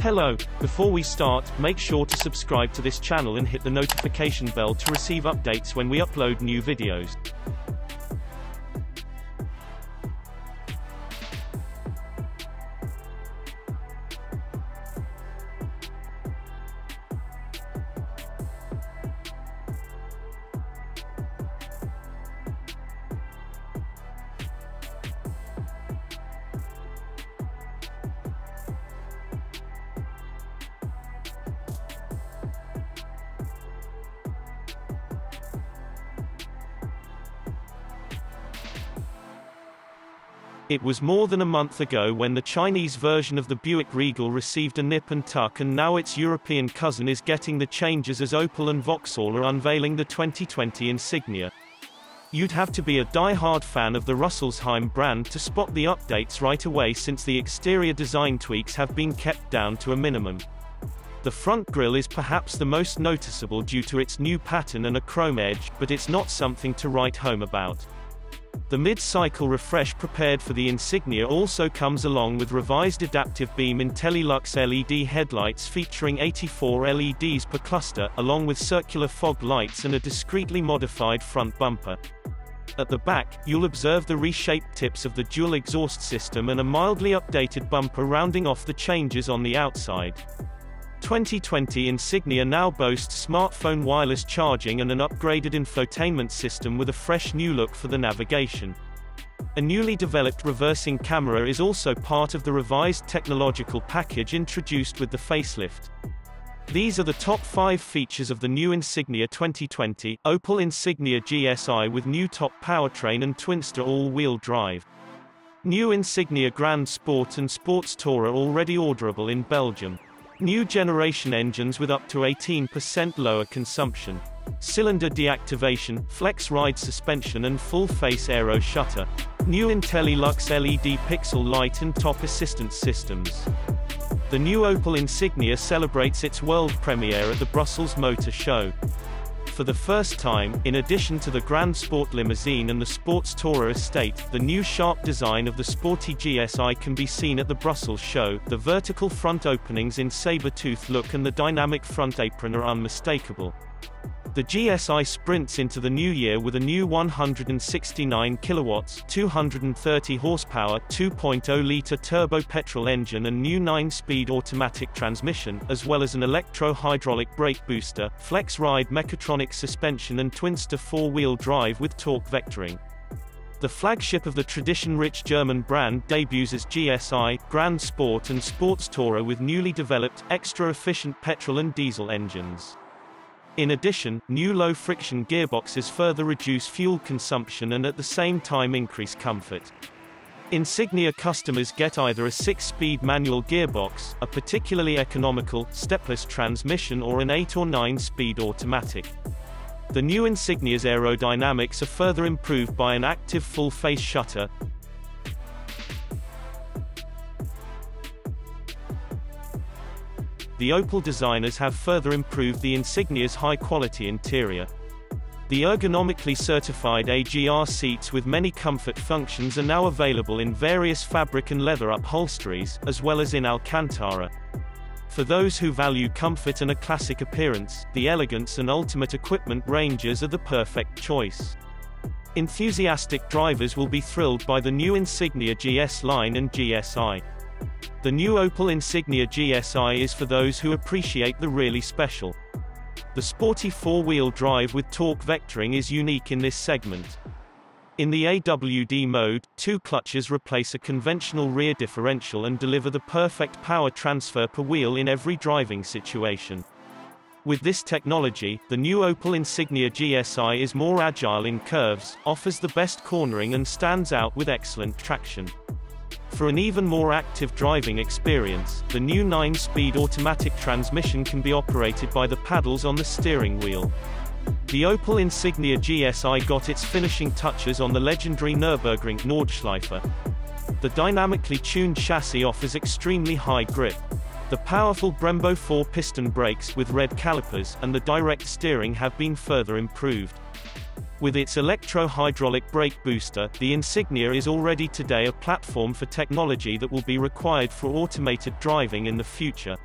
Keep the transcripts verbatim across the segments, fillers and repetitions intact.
Hello, before we start, make sure to subscribe to this channel and hit the notification bell to receive updates when we upload new videos. It was more than a month ago when the Chinese version of the Buick Regal received a nip and tuck, and now its European cousin is getting the changes as Opel and Vauxhall are unveiling the twenty twenty Insignia. You'd have to be a die-hard fan of the Rüsselsheim brand to spot the updates right away, since the exterior design tweaks have been kept down to a minimum. The front grille is perhaps the most noticeable due to its new pattern and a chrome edge, but it's not something to write home about. The mid-cycle refresh prepared for the Insignia also comes along with revised adaptive beam IntelliLux L E D headlights featuring eighty-four L E Ds per cluster, along with circular fog lights and a discreetly modified front bumper. At the back, you'll observe the reshaped tips of the dual exhaust system and a mildly updated bumper rounding off the changes on the outside. twenty twenty Insignia now boasts smartphone wireless charging and an upgraded infotainment system with a fresh new look for the navigation. A newly developed reversing camera is also part of the revised technological package introduced with the facelift. These are the top five features of the new Insignia twenty twenty. Opel Insignia G S I with new top powertrain and Twinster all-wheel drive. New Insignia Grand Sport and Sports Tourer already orderable in Belgium. New generation engines with up to eighteen percent lower consumption. Cylinder deactivation, FlexRide suspension and full-face aero shutter. New IntelliLux L E D pixel light and top assistance systems. The new Opel Insignia celebrates its world premiere at the Brussels Motor Show. For the first time, in addition to the Grand Sport Limousine and the Sports Tourer estate, the new sharp design of the sporty G S I can be seen at the Brussels show. The vertical front openings in saber-tooth look and the dynamic front apron are unmistakable. The G S I sprints into the new year with a new one hundred sixty-nine kilowatts, two hundred thirty horsepower, two point oh liter turbo petrol engine and new nine-speed automatic transmission, as well as an electro-hydraulic brake booster, FlexRide mechatronic suspension and Twinster four-wheel drive with torque vectoring. The flagship of the tradition-rich German brand debuts as G S I, Grand Sport and Sports Tourer with newly developed, extra-efficient petrol and diesel engines. In addition, new low-friction gearboxes further reduce fuel consumption and at the same time increase comfort. Insignia customers get either a six-speed manual gearbox, a particularly economical, stepless transmission or an eight or nine-speed automatic. The new Insignia's aerodynamics are further improved by an active full-face shutter, the Opel designers have further improved the Insignia's high-quality interior. The ergonomically certified A G R seats with many comfort functions are now available in various fabric and leather upholsteries, as well as in Alcantara. For those who value comfort and a classic appearance, the elegance and ultimate equipment ranges are the perfect choice. Enthusiastic drivers will be thrilled by the new Insignia G S Line and G S I. The new Opel Insignia G S I is for those who appreciate the really special. The sporty four-wheel drive with torque vectoring is unique in this segment. In the A W D mode, two clutches replace a conventional rear differential and deliver the perfect power transfer per wheel in every driving situation. With this technology, the new Opel Insignia G S I is more agile in curves, offers the best cornering and stands out with excellent traction. For an even more active driving experience, the new nine-speed automatic transmission can be operated by the paddles on the steering wheel. The Opel Insignia G S I got its finishing touches on the legendary Nürburgring Nordschleife. The dynamically tuned chassis offers extremely high grip. The powerful Brembo four-piston brakes with red calipers, and the direct steering have been further improved. With its electro-hydraulic brake booster, the Insignia is already today a platform for technology that will be required for automated driving in the future.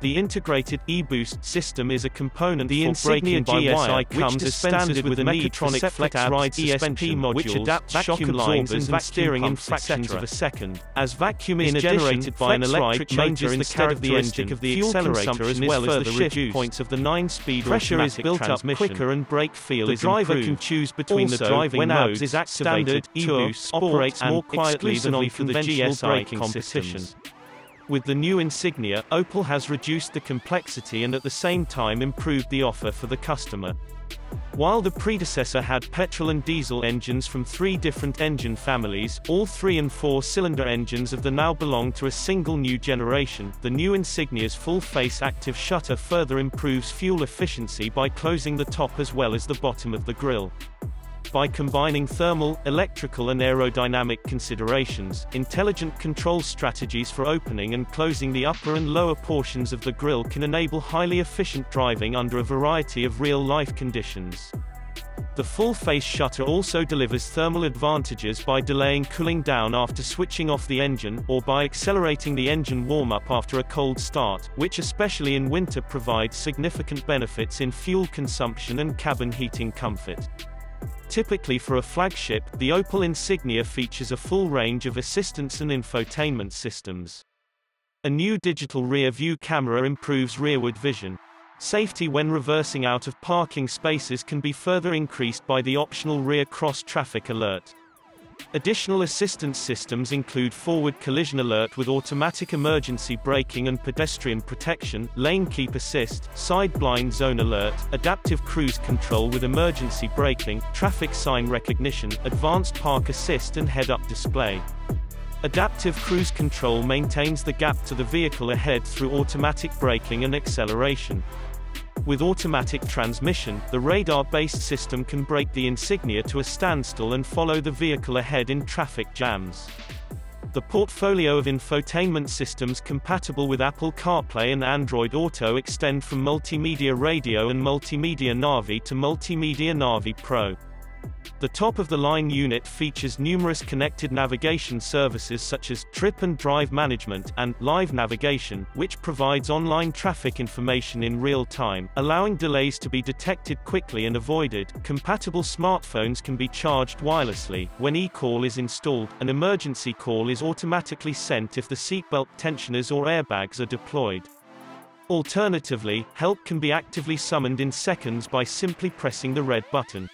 The integrated e-boost system is a component the for braking by wire, which dispenses with, with mechatronic FlexRide suspension, modules, which adapt vacuum lines and, and steering in fractions of a second. As vacuum is addition, generated by an electric motor instead of the engine, of the fuel accelerator as well as the shift reduced. Points of the nine-speed pressure is built up quicker and brake feel the is driver improved. Can choose between also, the driving when modes is activated, standard e-boost operates more quietly than on conventional braking competition. With the new Insignia, Opel has reduced the complexity and at the same time improved the offer for the customer. While the predecessor had petrol and diesel engines from three different engine families, all three and four-cylinder engines of the now belong to a single new generation, the new Insignia's full-face active shutter further improves fuel efficiency by closing the top as well as the bottom of the grille. By combining thermal, electrical and aerodynamic considerations, intelligent control strategies for opening and closing the upper and lower portions of the grille can enable highly efficient driving under a variety of real-life conditions. The full-face shutter also delivers thermal advantages by delaying cooling down after switching off the engine, or by accelerating the engine warm-up after a cold start, which especially in winter provides significant benefits in fuel consumption and cabin heating comfort. Typically for a flagship, the Opel Insignia features a full range of assistance and infotainment systems. A new digital rear-view camera improves rearward vision. Safety when reversing out of parking spaces can be further increased by the optional rear cross-traffic alert. Additional assistance systems include forward collision alert with automatic emergency braking and pedestrian protection, lane keep assist, side blind zone alert, adaptive cruise control with emergency braking, traffic sign recognition, advanced park assist and head-up display. Adaptive cruise control maintains the gap to the vehicle ahead through automatic braking and acceleration. With automatic transmission, the radar-based system can brake the Insignia to a standstill and follow the vehicle ahead in traffic jams. The portfolio of infotainment systems compatible with Apple CarPlay and Android Auto extend from Multimedia Radio and Multimedia Navi to Multimedia Navi Pro. The top-of-the-line unit features numerous connected navigation services such as trip and drive management and live navigation, which provides online traffic information in real time, allowing delays to be detected quickly and avoided. Compatible smartphones can be charged wirelessly. When eCall is installed, an emergency call is automatically sent if the seatbelt tensioners or airbags are deployed. Alternatively, help can be actively summoned in seconds by simply pressing the red button.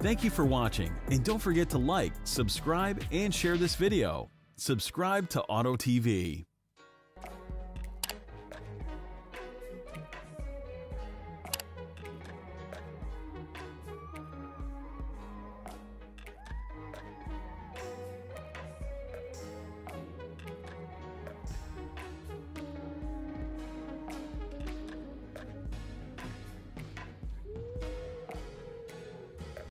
Thank you for watching, and don't forget to like, subscribe, and share this video. Subscribe to AUTO T V.